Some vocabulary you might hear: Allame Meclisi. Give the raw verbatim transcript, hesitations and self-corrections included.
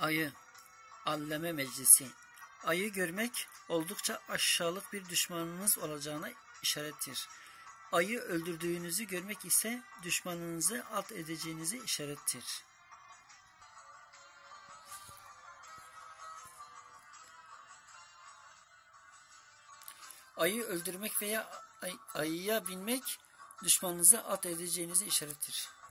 Ayı, Allame Meclisi. Ayı görmek oldukça aşağılık bir düşmanınız olacağına işarettir. Ayı öldürdüğünüzü görmek ise düşmanınızı alt edeceğinizi işarettir. Ayı öldürmek veya ay, ayıya binmek düşmanınızı alt edeceğinizi işarettir.